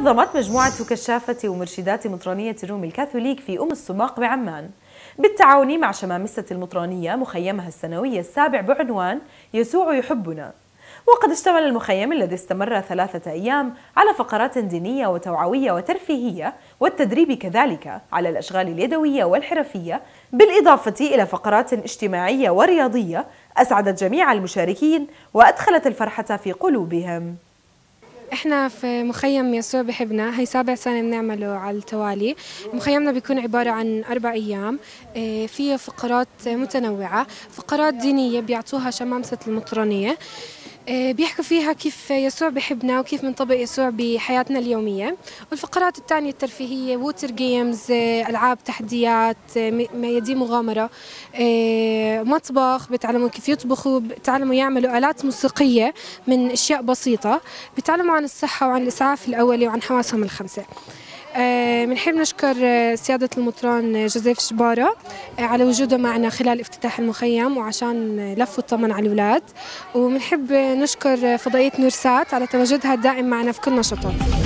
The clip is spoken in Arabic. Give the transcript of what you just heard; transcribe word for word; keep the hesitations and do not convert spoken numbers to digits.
نظمت مجموعة كشافة ومرشدات مطرانية الروم الكاثوليك في أم السماق بعمان بالتعاون مع شمامسة المطرانية مخيمها السنوي السابع بعنوان يسوع يحبنا. وقد اشتمل المخيم الذي استمر ثلاثة أيام على فقرات دينية وتوعوية وترفيهية والتدريب كذلك على الأشغال اليدوية والحرفية، بالإضافة إلى فقرات اجتماعية ورياضية أسعدت جميع المشاركين وأدخلت الفرحة في قلوبهم. احنا في مخيم يسوع بحبنا هي سابع سنة بنعمله على التوالي. مخيمنا بيكون عبارة عن أربع أيام فيه فقرات متنوعة، فقرات دينية بيعطوها شمامسة المطرانية بيحكوا فيها كيف يسوع بحبنا وكيف منطبق يسوع بحياتنا اليومية، والفقرات الثانية الترفيهية ووتر جيمز، ألعاب تحديات، ميادين مغامرة، مطبخ بتعلموا كيف يطبخوا، بتعلموا يعملوا آلات موسيقية من أشياء بسيطة، بتعلموا عن الصحة وعن الإسعاف الأولي وعن حواسهم الخمسة. بنحب نشكر سيادة المطران جوزيف شبارة على وجوده معنا خلال افتتاح المخيم وعشان لف وطمن على الأولاد، وبنحب نشكر فضائية نورسات على تواجدها الدائم معنا في كل نشاطاتنا.